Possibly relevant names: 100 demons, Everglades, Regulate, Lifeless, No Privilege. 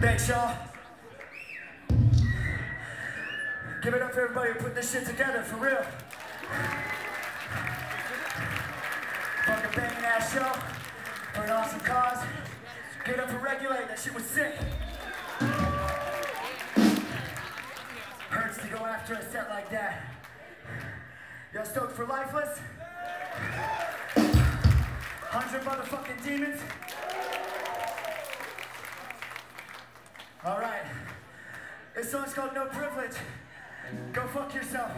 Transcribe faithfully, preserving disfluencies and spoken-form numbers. Thanks, y'all. Give it up for everybody who put this shit together, for real. Fucking banging ass show for an awesome cause. Give it up for Regulate, that shit was sick. Hurts to go after a set like that. Y'all stoked for Lifeless? one hundred motherfucking demons. All right, this song's called No Privilege. Go fuck yourself.